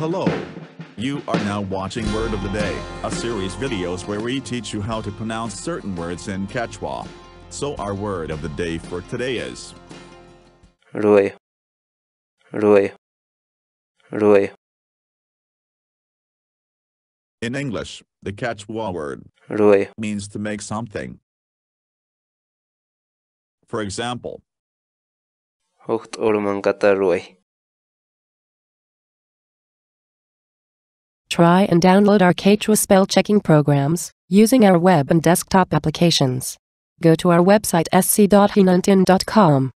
Hello. You are now watching Word of the Day, a series videos where we teach you how to pronounce certain words in Quechua. So our word of the day for today is Ruray. Ruray. Ruray. In English, the Quechua word Ruray means to make something. For example, Ocht ormankata ruay. Try and download our Quechua spell checking programs using our web and desktop applications. Go to our website sc.hinantin.com.